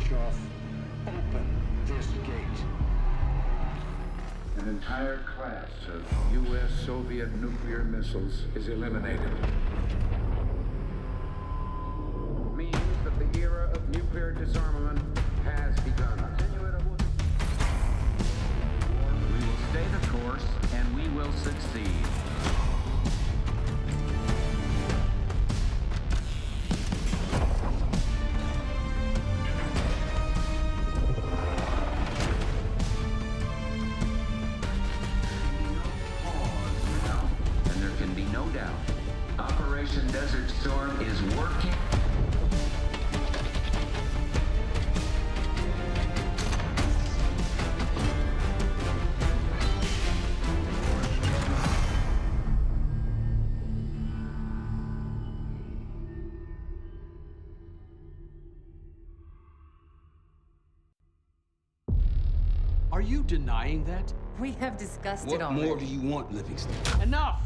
Khrushchev, open this gate. An entire class of U.S.-Soviet nuclear missiles is eliminated. Means that the era of nuclear disarmament has begun. We will stay the course, and we will succeed. Are you denying that? We have discussed it already. What more do you want, Livingston? Enough!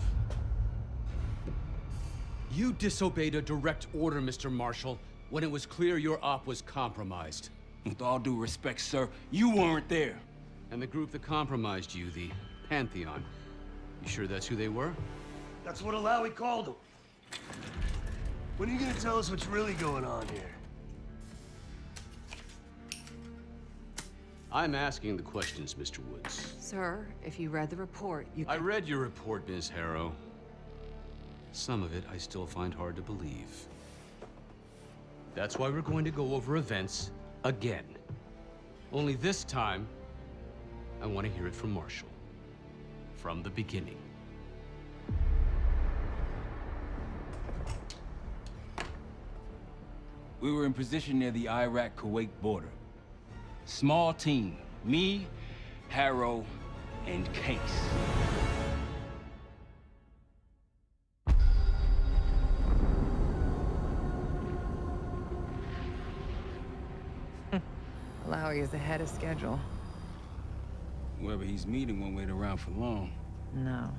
You disobeyed a direct order, Mr. Marshall, when it was clear your op was compromised. With all due respect, sir, you weren't there. And the group that compromised you, the Pantheon, you sure that's who they were? That's what Alawi called them. When are you gonna tell us what's really going on here? I'm asking the questions, Mr. Woods. Sir, if you read the report, you can... I read your report, Ms. Harrow. Some of it I still find hard to believe. That's why we're going to go over events again. Only this time, I want to hear it from Marshall. From the beginning. We were in position near the Iraq-Kuwait border. Small team. Me, Harrow, and Case. Lowry is ahead of schedule. Whoever he's meeting won't wait around for long. No.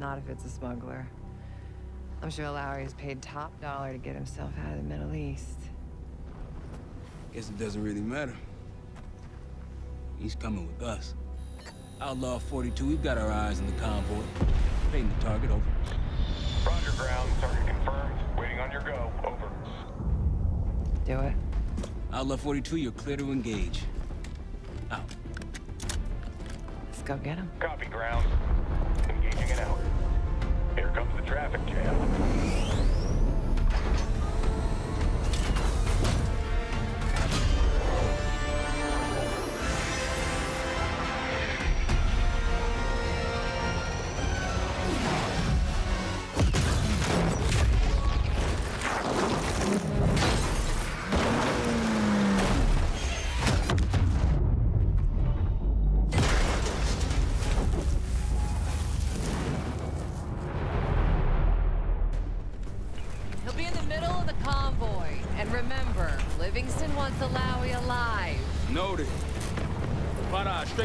Not if it's a smuggler. I'm sure Lowry has paid top dollar to get himself out of the Middle East. Guess it doesn't really matter. He's coming with us. Outlaw 42, we've got our eyes on the convoy. Painting the target, over. Roger, ground. Target confirmed. Waiting on your go, over. Do it. Outlaw 42, you're clear to engage. Out. Let's go get him. Copy, ground. Engaging and out. Here comes the traffic jam.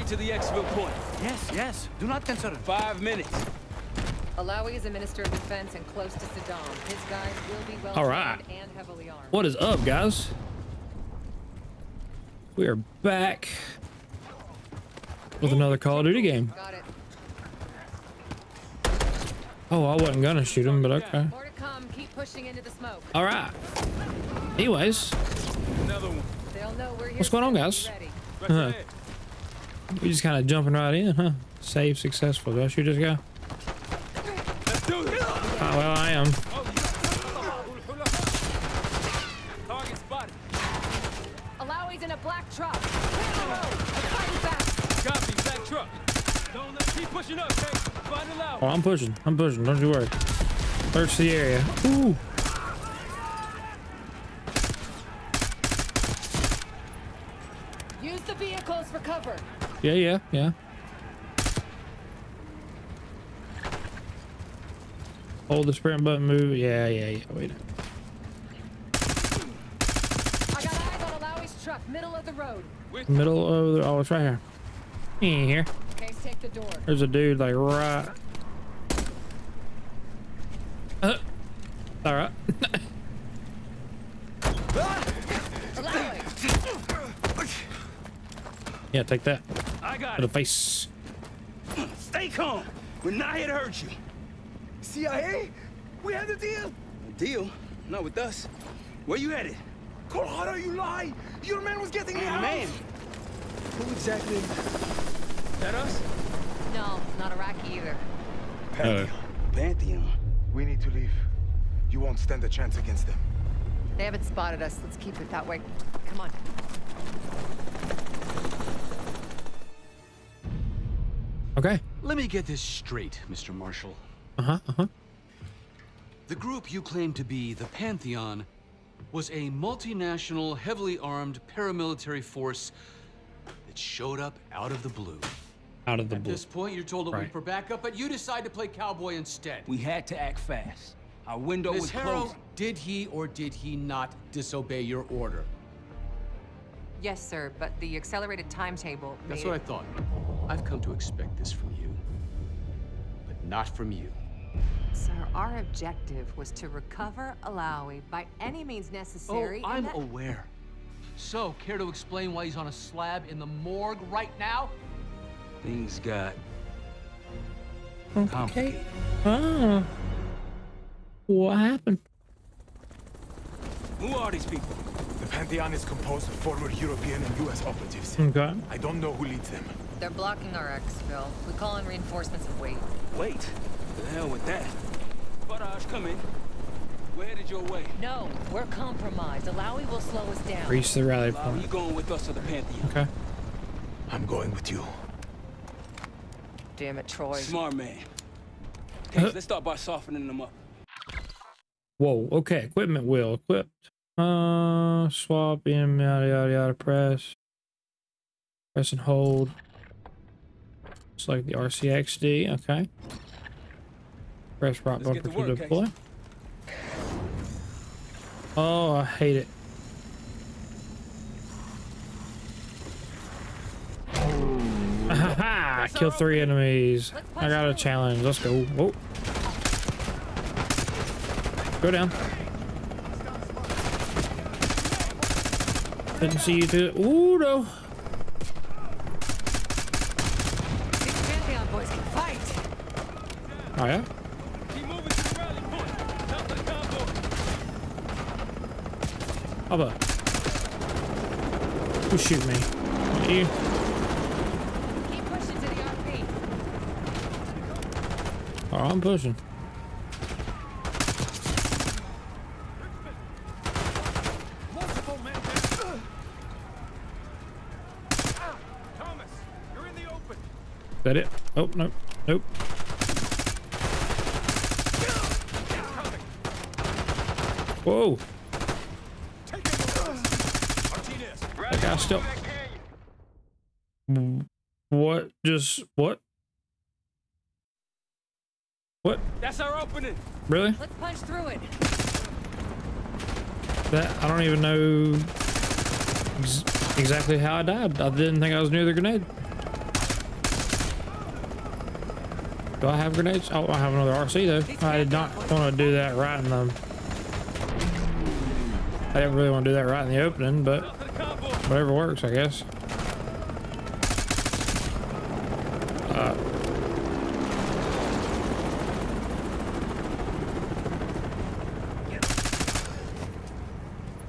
To the exfil point. Yes, yes. Do not concern. 5 minutes. Alawi is a minister of defense and close to Saddam. His guys will be well trained and heavily armed. What is up, guys? We are back with another Call of Duty game. Got it. Oh, I wasn't gonna shoot him, but okay. More to come. Keep pushing into the smoke. All right. Anyways, another one. They'll know we're here. What's going on, guys? Huh. We're just kind of jumping right in, huh? Save successful. Did I shoot this guy? Oh, well, I am. Target spotted. Alawi's in a black truck. Copy, black truck. Don't let keep pushing up, okay? Find Alawi. Oh, I'm pushing. Don't you worry. Search the area. Ooh. Use the vehicles for cover. Yeah. Hold the sprint button, move. Yeah. Wait. I got eyes on Alawi's truck, middle of the road. Oh, it's right here. He ain't here. Case, take the door. There's a dude like right. All right. Alawi. Yeah, take that. I got it. To the face. Stay calm. We're not here to hurt you. CIA? We had a deal. A deal? Not with us. Where you headed? Colorado, you lie. Your man was getting me out. Man. Who exactly? That us? No, not Iraqi either. Pantheon. Pantheon. We need to leave. You won't stand a chance against them. They haven't spotted us. Let's keep it that way. Come on. Okay. Let me get this straight, Mr. Marshall. The group you claim to be, the Pantheon, was a multinational, heavily armed paramilitary force that showed up out of the blue. Out of the blue. At this point, you're told to wait for backup, but you decide to play cowboy instead. We had to act fast. Our window was closed. Harrow, did he or did he not disobey your order? Yes, sir, but the accelerated timetable. That's what I thought. I've come to expect this from you, but not from you. Sir, our objective was to recover Alawi by any means necessary. Oh, I'm aware. So, care to explain why he's on a slab in the morgue right now? Things got complicated. Oh. What happened? Who are these people? The Pantheon is composed of former European and U.S. operatives. Okay. I don't know who leads them. They're blocking our exfil. We call in reinforcements and wait. Wait? The hell with that? Faraj, come in. We're headed your way. No, we're compromised. Alawi will slow us down. Reach the rally point. Alawi, you going with us to the Pantheon? Okay. I'm going with you. Damn it, Troy. Smart man. Okay, let's start by softening them up. Whoa, okay. Equipment wheel equipped. Swap in, yada yada yada. Press and hold. Select the RCXD. Okay. Press right bumper to deploy. Oh, I hate it. Haha! Kill 3 enemies. I got a challenge. Let's go. Whoa. Go down. Didn't see you do it. Ooh, no. Oh, yeah? Oh, but. Who shoot me? Not you. Keep pushing to the RP. Oh, I'm pushing. Is that it? Oh, no. Nope. Whoa. That guy still. What? Just what? What? That's our opening. Really? Let's punch through it. That I don't even know exactly how I died. I didn't think I was near the grenade. Do I have grenades? Oh, I have another RC though. I did not want to do that right in the. I didn't really want to do that right in the opening, but whatever works, I guess.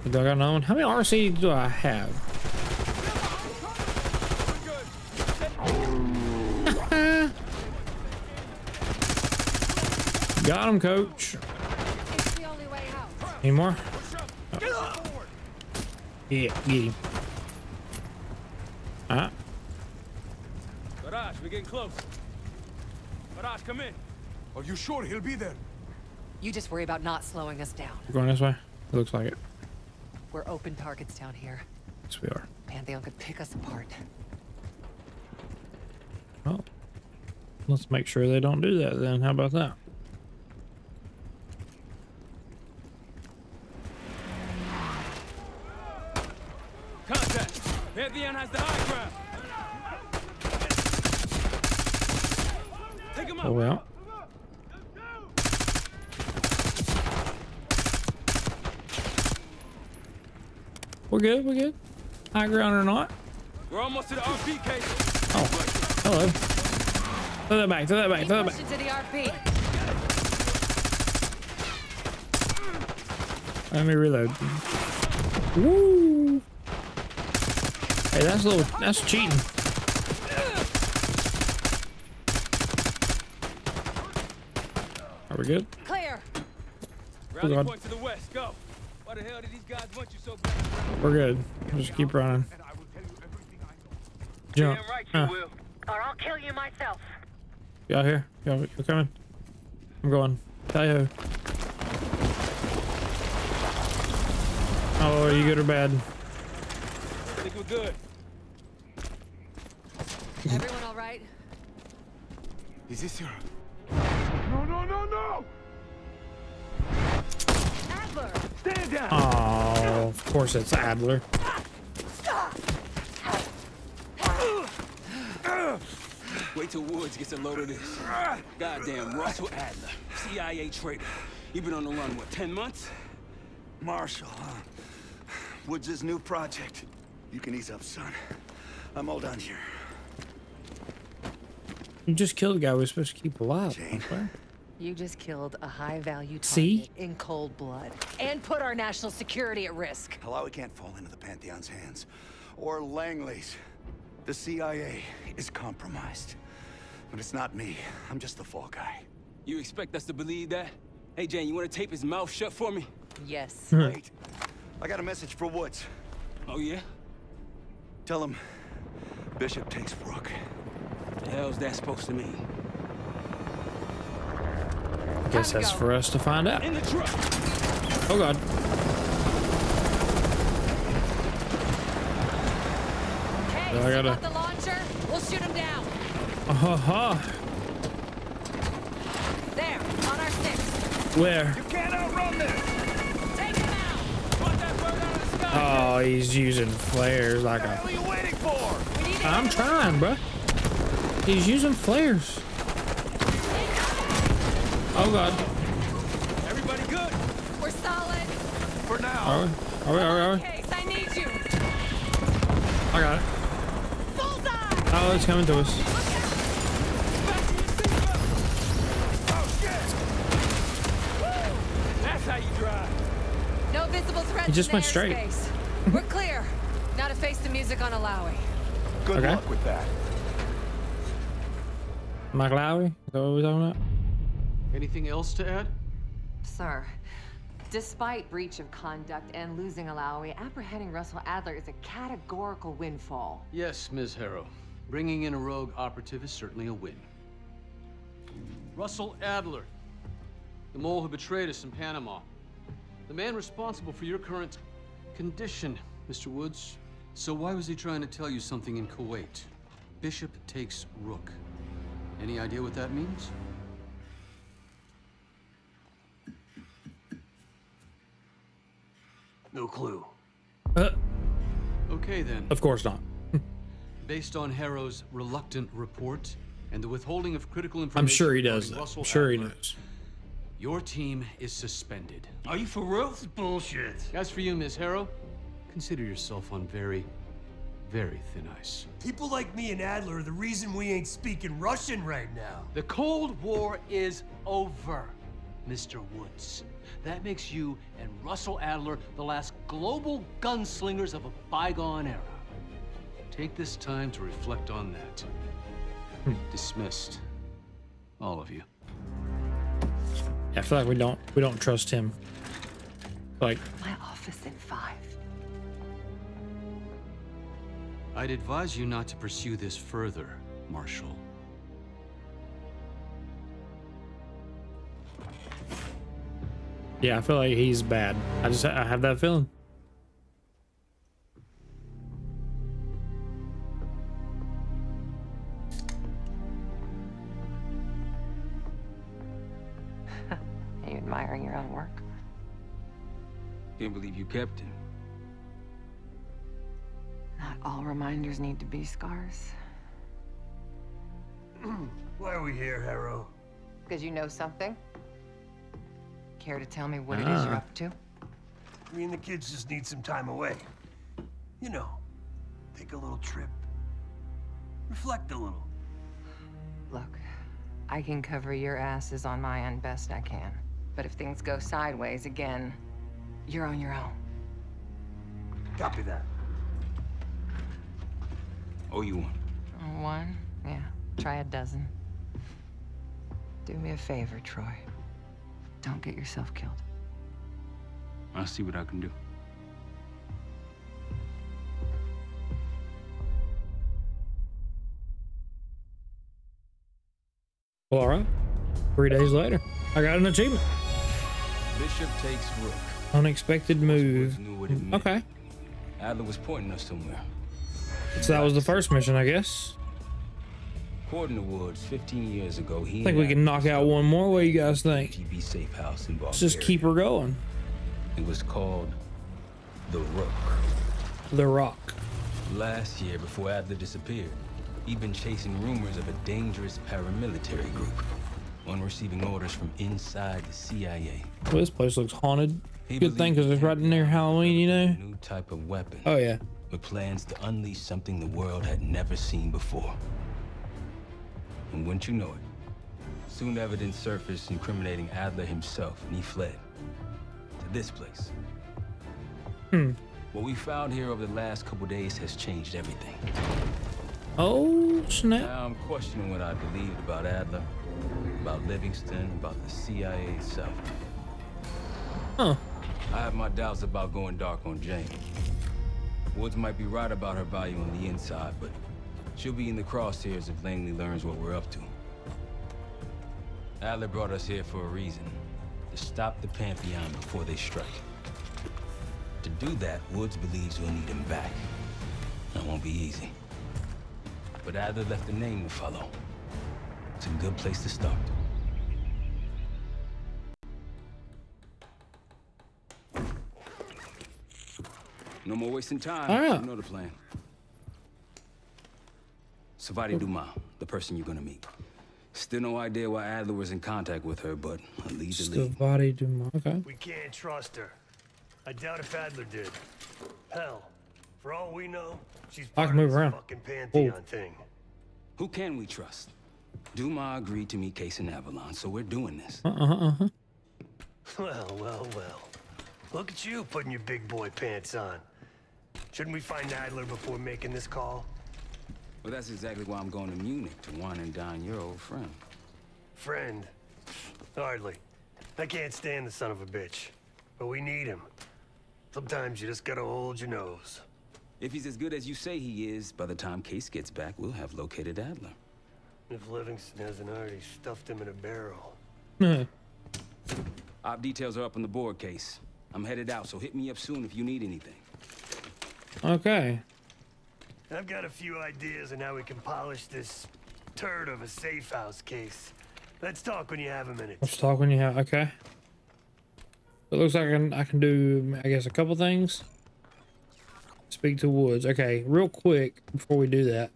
I got another one. How many RC do I have? Got him, coach. Any more? Oh. Yeah, get him. Alright. Baraj, we're getting close. Baraj, come in. Are you sure he'll be there? You just worry about not slowing us down. We're going this way? It looks like it. We're open targets down here. Yes, we are. Pantheon could pick us apart. Well, let's make sure they don't do that then. How about that? Pantheon has the high ground. Take him out. Oh, well. We're good. High ground or not. We're almost to the RP, Case. Oh, hello. Turn that back, turn that back, turn that back. To the RP. Let me reload. Woo! Hey, that's a little, that's cheating. Are we good? Clear. Oh, God. Point to the west, go. Why the hell did these guys want you so bad? We're good. We'll just keep running. Jump. Damn right you will. Or I'll kill you myself. You out here? You're coming. I'm going. Tell you. Oh, are you good or bad? I think we're good. Everyone all right? Is this your... No, no, no, no! Adler! Stand down! Oh, of course it's Adler. Wait till Woods gets a load of this. Goddamn Russell Adler, CIA traitor. You've been on the run, what, 10 months? Marshall, huh? Woods' new project. You can ease up, son. I'm all done here. You just killed a guy we're supposed to keep alive. Jane. You just killed a high-value target in cold blood and put our national security at risk. Alawi can't fall into the Pantheon's hands or Langley's. The CIA is compromised, but it's not me. I'm just the fall guy. You expect us to believe that? Hey, Jane, you want to tape his mouth shut for me? Yes. Wait, I got a message for Woods. Oh, yeah? Tell him Bishop takes rook. The hell's that supposed to mean? I guess that's for us to find out. In the truck. Oh God. Okay, so I gotta... got the launcher. We'll shoot him down. There, on our six. Where? You can't outrun this. Take him out. Put that bird out of the sky. Oh, he's using flares like a... What are you waiting for? I'm trying, bro. He's using flares. Oh God. Everybody good? We're solid. For now. Are we? Case, I need you. I got it. Bullseye. Oh, it's coming to us. Oh shit. That's how you drive. No visible threats. He just went straight. We're clear. Now to face the music on Alawi. Good luck with that. Mike Lowry? Is that what we're talking about? Anything else to add? Sir, despite breach of conduct and losing Alawi, apprehending Russell Adler is a categorical windfall. Yes, Ms. Harrow. Bringing in a rogue operative is certainly a win. Russell Adler, the mole who betrayed us in Panama. The man responsible for your current condition, Mr. Woods. So why was he trying to tell you something in Kuwait? Bishop takes rook. Any idea what that means? No clue. Okay then. Of course not. Based on Harrow's reluctant report and the withholding of critical information, I'm sure he does. I'm sure he knows. Your team is suspended. Are you for real? This is bullshit. As for you, Ms. Harrow, consider yourself on very thin ice. People like me and Adler are the reason we ain't speaking Russian right now. The Cold War is over, Mr. Woods. That makes you and Russell Adler the last global gunslingers of a bygone era. Take this time to reflect on that. Dismissed. All of you. I feel like we don't trust him. Like my office in 5. I'd advise you not to pursue this further, Marshal. Yeah, I feel like he's bad. I have that feeling. Are you admiring your own work? Can't believe you kept him. Not all reminders need to be scars. Why are we here, Harrow? Because you know something? Care to tell me what it is you're up to? Me and the kids just need some time away. You know, Take a little trip. Reflect a little. Look, I can cover your asses on my end best I can. But if things go sideways again, you're on your own. Copy that. Oh, you one. One? Yeah. Try a dozen. Do me a favor, Troy. Don't get yourself killed. I'll see what I can do. Well, all right. 3 days later, I got an achievement. Bishop takes rook. Unexpected move. Okay. Adler was pointing us somewhere. So that was the first mission, I guess. According to Woods, 15 years ago, I think we can knock out one more. What do you guys think? KGB safe house in Bulgaria. Let's just keep her going. It was called the Rook. The Rock. Last year, before Adler disappeared, he'd been chasing rumors of a dangerous paramilitary group. One receiving orders from inside the CIA. Well, this place looks haunted. Good thing, because it's right near Halloween, you know. New type of weapon. Oh yeah. With plans to unleash something the world had never seen before. And wouldn't you know it, soon evidence surfaced incriminating Adler himself, and he fled to this place. What we found here over the last couple days has changed everything. Oh snap. Now I'm questioning what I believed about Adler, about Livingston, about the CIA itself. Huh. I have my doubts about going dark on Jane. Woods might be right about her value on the inside, but she'll be in the crosshairs if Langley learns what we're up to. Adler brought us here for a reason, to stop the Pantheon before they strike. To do that, Woods believes we'll need him back. That won't be easy. But Adler left a name to follow. It's a good place to start. No more wasting time. All right. You know the plan. Sevati Dumas, the person you're gonna meet. Still no idea why Adler was in contact with her, but at least Sevati Dumas. Okay. We can't trust her. I doubt if Adler did. Hell, for all we know, she's part of this fucking Pantheon thing. Who can we trust? Dumas agreed to meet Case in Avalon, so we're doing this. Well, well, well. Look at you putting your big boy pants on. Shouldn't we find Adler before making this call? Well, that's exactly why I'm going to Munich, to wine and dine your old friend. Friend? Hardly. I can't stand the son of a bitch. But we need him. Sometimes you just gotta hold your nose. If he's as good as you say he is, by the time Case gets back, we'll have located Adler. If Livingston hasn't already stuffed him in a barrel. Op details are up on the board, Case. I'm headed out, so hit me up soon if you need anything. Okay. I've got a few ideas on how we can polish this turd of a safe house, Case. Let's talk when you have a minute. Let's talk when you have. Okay. It looks like I can do, I guess, a couple things. Speak to Woods. Okay, real quick before we do that,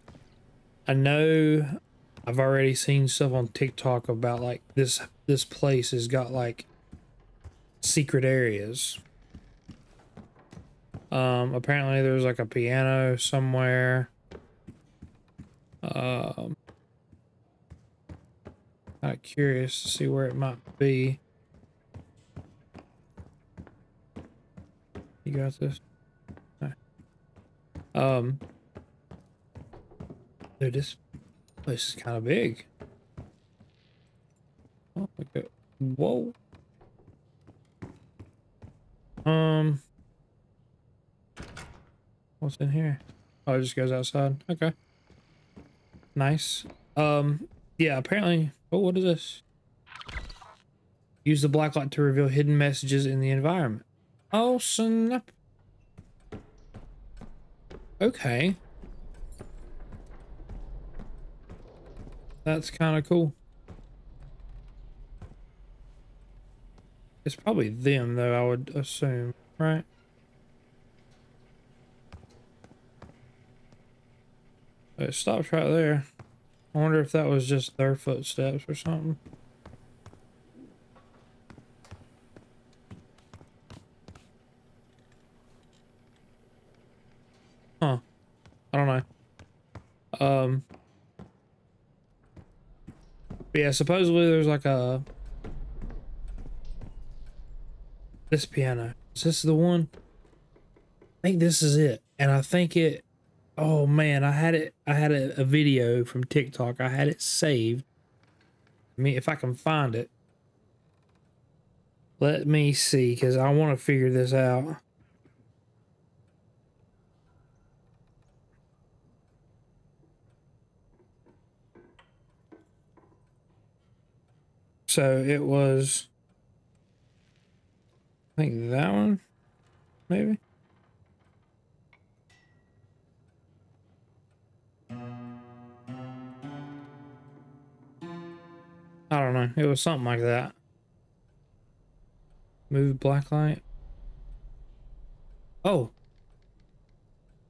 I know I've already seen stuff on TikTok about like this place has got like secret areas. Apparently there's like a piano somewhere. Kind of curious to see where it might be. You got this? All right. Dude, this place is kind of big. Oh, look at, whoa. What's in here? Oh, it just goes outside. Okay. Nice. Yeah, apparently. Oh, what is this? Use the BlackLight to reveal hidden messages in the environment. Oh, snap. Okay. That's kind of cool. It's probably them, though, I would assume, right? It stops right there. I wonder if that was just their footsteps or something. Huh. I But yeah, supposedly there's like a... This piano. Is this the one? I think this is it. And I think it... Oh man, I had a video from TikTok. I had it saved. I mean, if I can find it. Let me see, because I want to figure this out. So it was... I think that one, maybe? I don't know. It was something like that. Move BlackLight. Oh.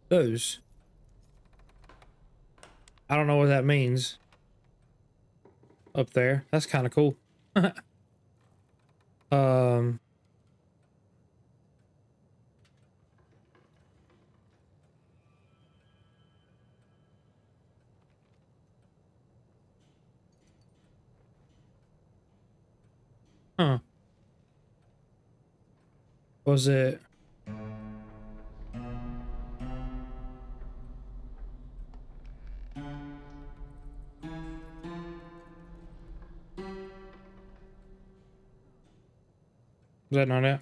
Those. I don't know what that means. Up there. That's kind of cool. Huh. Was it? Is that not it?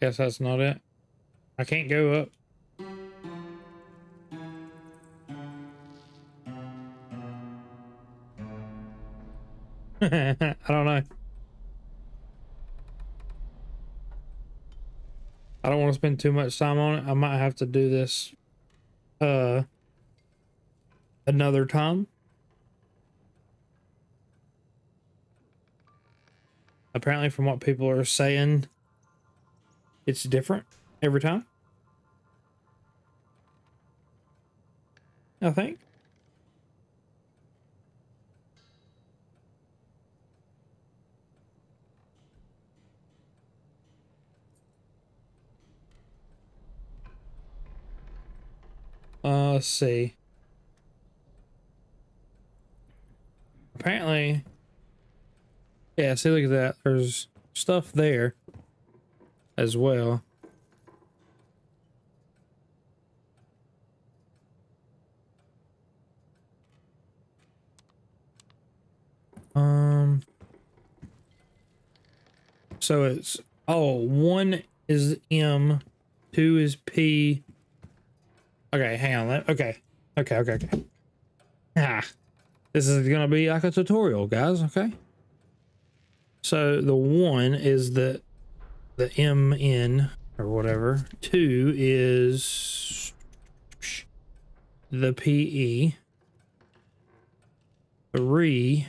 Guess that's not it. I can't go up. I don't know. I don't want to spend too much time on it. I might have to do this another time. Apparently, from what people are saying, it's different every time, I think. Let's see. Apparently, yeah, see, look at that. There's stuff there as well. So it's, oh, 1 is M, 2 is P. Okay, hang on. Okay. Ah, this is gonna be like a tutorial, guys. Okay. So the 1 is the MN or whatever. 2 is the PE. 3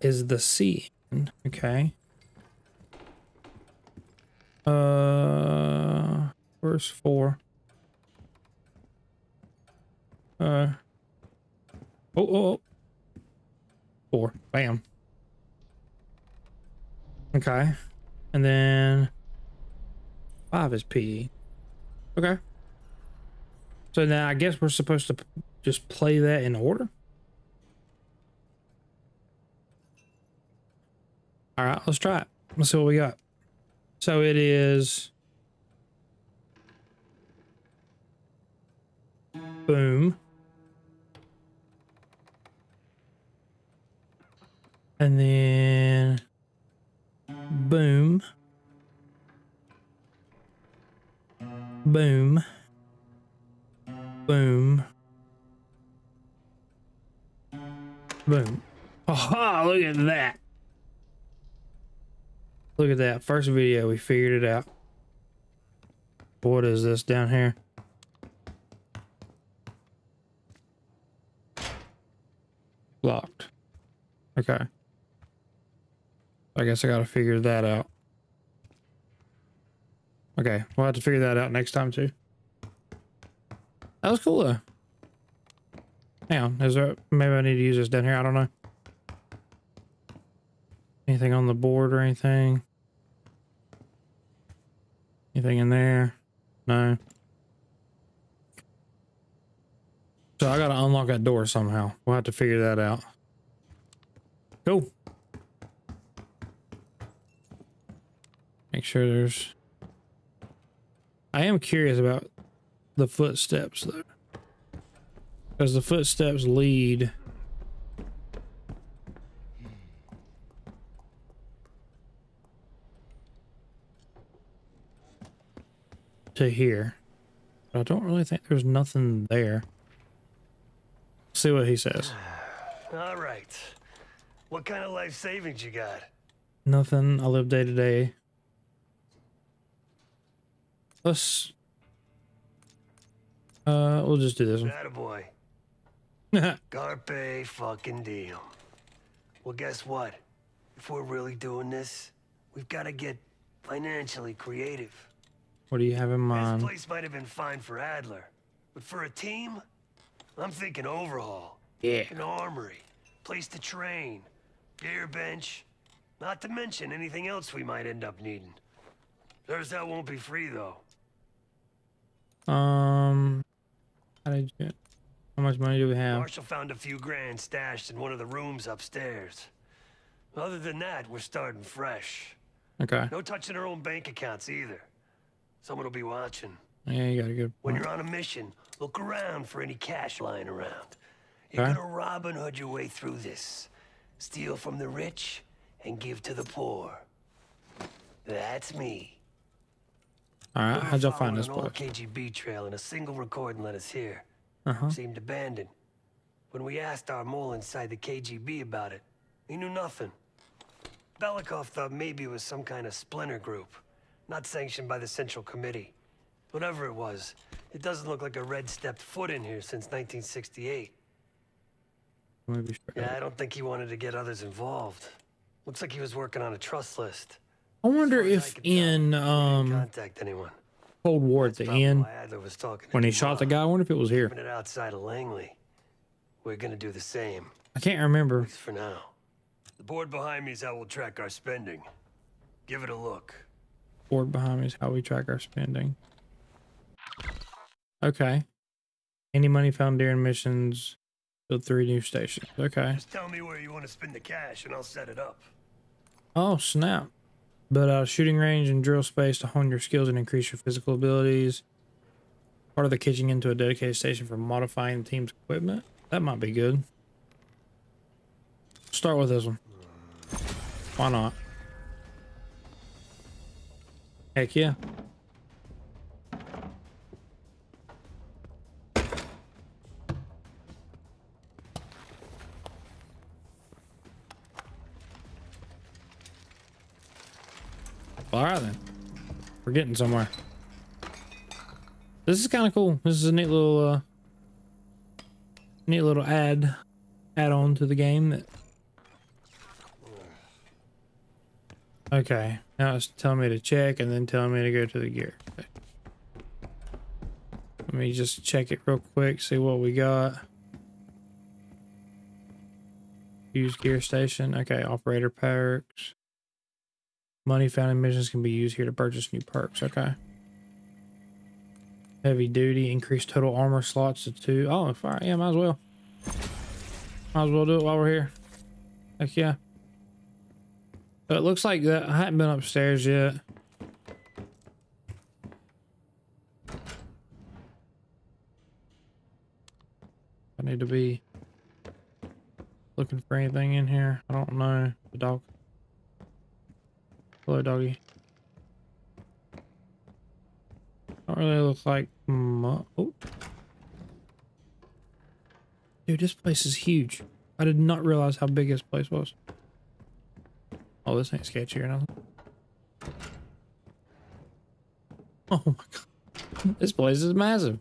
is the CN. Okay. Where's 4? Oh. 4. Bam. Okay, and then 5 is PE. Okay. So now I guess we're supposed to just play that in order. All right, let's try it. Let's see what we got. So it is boom. And then boom. Boom. Boom. Boom. Oh, look at that. Look at that. First video, we figured it out. What is this down here? Locked. Okay. I guess I gotta figure that out. Okay, we'll have to figure that out next time too. That was cool though. Hang on, is there, maybe I need to use this down here, I don't know. Anything on the board or anything? Anything in there? No. So I gotta unlock that door somehow. We'll have to figure that out. Cool. Make sure there's... I am curious about the footsteps though. Because the footsteps lead... to here. But I don't really think there's nothing there. See what he says. All right. What kind of life savings you got? Nothing. I live day to day. Let's... we'll just do this one. Attaboy. Carpe fucking diem. Well, guess what? If we're really doing this, we've got to get financially creative. What do you have in mind? This place might have been fine for Adler, but for a team, I'm thinking overhaul. Yeah. An armory, place to train, beer bench, not to mention anything else we might end up needing. There's that won't be free though. How did you? How much money do we have? Marshall found a few grand stashed in one of the rooms upstairs. Other than that, we're starting fresh. Okay. No touching our own bank accounts either. Someone will be watching. Yeah, you got a good point. When you're on a mission, look around for any cash lying around. You're gonna Robin Hood your way through this. Steal from the rich and give to the poor. That's me. Alright, how'd y'all find this place? KGB trail and a single recording let us hear. Seemed abandoned. When we asked our mole inside the KGB about it, he knew nothing. Belikov thought maybe it was some kind of splinter group. Not sanctioned by the Central Committee. Whatever it was, it doesn't look like a red stepped foot in here since 1968. Yeah, I don't think he wanted to get others involved. Looks like he was working on a trust list. I wonder if in contact anyone. Cold War at the end, when he shot the guy, I wonder if it was here. Outside of Langley, we're gonna do the same. I can't remember. At least for now, the board behind me is how we'll track our spending. Give it a look. Board behind me is how we track our spending. Okay. Any money found during missions, build 3 new stations. Okay. Just tell me where you want to spend the cash and I'll set it up. Oh, snap. But shooting range and drill space to hone your skills and increase your physical abilities. Part of the kitchen into a dedicated station for modifying the team's equipment. That might be good. Start with this one. Why not? Heck yeah. All right then, we're getting somewhere. This is kind of cool. This is a neat little add-on to the game. That... Okay. Now it's telling me to check and then telling me to go to the gear. Okay. Let me just check it real quick, see what we got. Use gear station. Okay, operator perks. Money found in missions can be used here to purchase new perks. Okay. Heavy duty, increased total armor slots to 2. Oh, all right. Yeah, might as well. Might as well do it while we're here. Heck yeah. So it looks like that. I haven't been upstairs yet. I need to be looking for anything in here. I don't know. The dog. Hello, doggy. Don't really look like oh. Dude, this place is huge. I did not realize how big this place was. Oh, this ain't sketchy or nothing. Oh my god. This place is massive.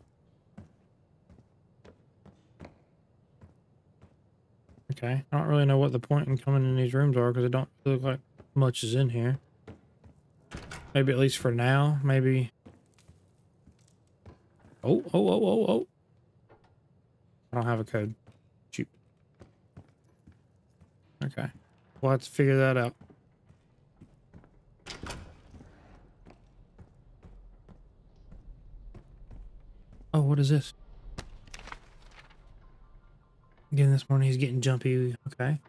Okay. I don't really know what the point in coming in these rooms are because it don't look like much is in here. Maybe at least for now. Maybe. Oh, oh, oh, oh, oh. I don't have a code. Shoot. Okay. We'll have to figure that out. Oh, what is this? Again, this morning he's getting jumpy. Okay.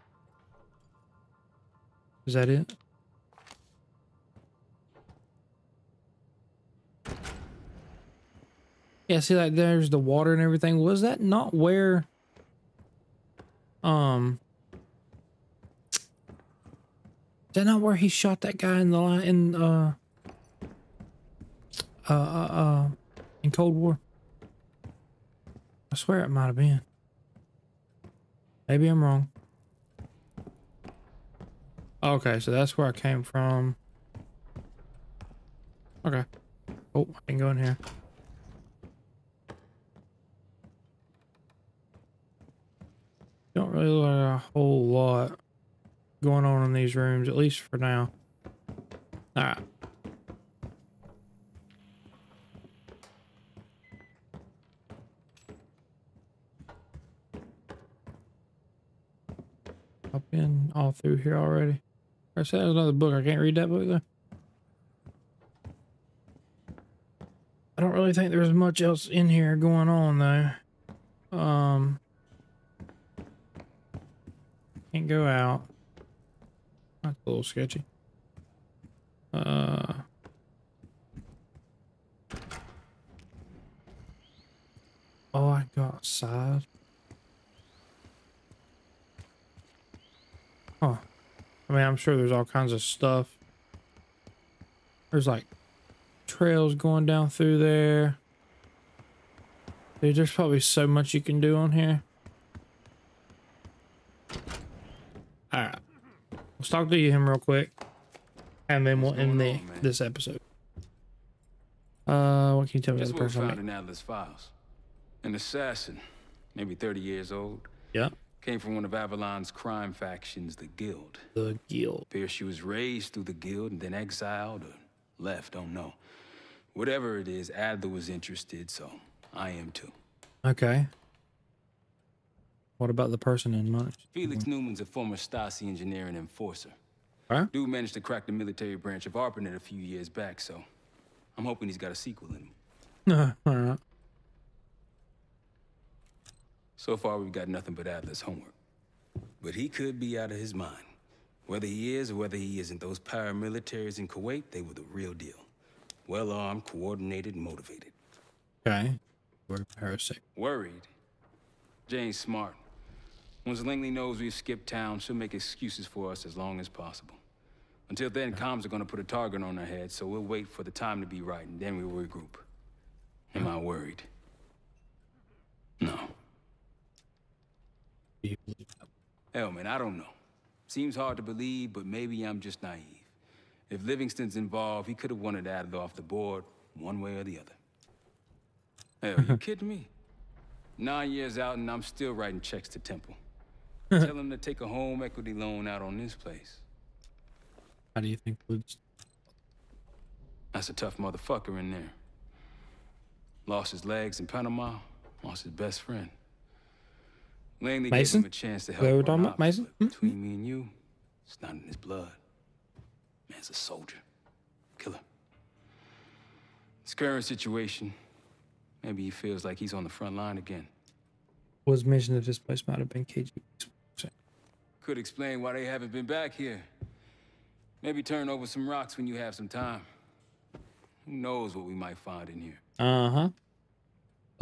Is that it? Yeah, see, like, there's the water and everything. Was that not where, is that not where he shot that guy in the line in Cold War? I swear it might have been. Maybe I'm wrong. Okay, so that's where I came from. Okay. Oh, I can go in here. Don't really look like a whole lot going on in these rooms, at least for now. All right. I've been all through here already. I said there's another book. I can't read that book though. I don't really think there's much else in here going on though. Can't go out. That's a little sketchy. Oh, I got outside. Huh. I mean, I'm sure there's all kinds of stuff. There's like trails going down through there. Dude, there's probably so much you can do on here. Alright, let's talk to him real quick, and then we'll end this episode. What can you tell me about the person? Found in Adler's files. An assassin, maybe 30 years old. Yeah. Came from one of Avalon's crime factions, the Guild. The Guild. Appears she was raised through the Guild and then exiled or left, don't know. Whatever it is, Adler was interested, so I am too. Okay. What about the person in mind? Felix Newman's a former Stasi engineer and enforcer. Huh? Dude managed to crack the military branch of Arpanet a few years back, so I'm hoping he's got a sequel in him. All right. So far, we've got nothing but Adler's homework. But he could be out of his mind. Whether he is or whether he isn't, those paramilitaries in Kuwait, they were the real deal. Well-armed, coordinated, motivated. Okay. We're parasitic. Worried. Jane's smart. Once Langley knows we've skipped town, she'll make excuses for us as long as possible. Until then, comms are going to put a target on our head, so we'll wait for the time to be right, and then we'll regroup. Am I worried? No. Hell, man, I don't know. Seems hard to believe, but maybe I'm just naive. If Livingston's involved, he could have wanted Adler off the board, one way or the other. Hell, you kidding me? 9 years out, and I'm still writing checks to Temple. Tell him to take a home equity loan out on this place. How do you think Woods? That's a tough motherfucker in there. Lost his legs in Panama. Lost his best friend. Langley Mason? Gave him a chance to help. We're talking about Mason? Between me and you, it's not in his blood. Man's a soldier, killer. His current situation. Maybe he feels like he's on the front line again. Was mentioned that this place might have been KGB. Could explain why they haven't been back here. Maybe turn over some rocks when you have some time. Who knows what we might find in here. Uh-huh.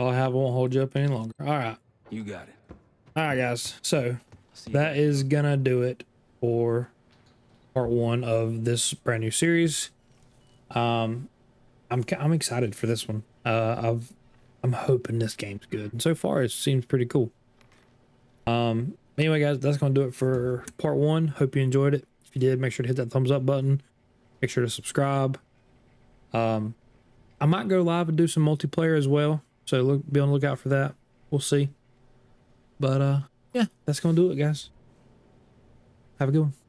All I have won't hold you up any longer. All right. You got it. All right, guys. So that is going to do it for part one of this brand new series. I'm excited for this one. I'm hoping this game's good. And so far, it seems pretty cool. Anyway, guys, that's going to do it for part one. Hope you enjoyed it. If you did, make sure to hit that thumbs up button. Make sure to subscribe. I might go live and do some multiplayer as well. So be on the lookout for that. We'll see. But, yeah, that's going to do it, guys. Have a good one.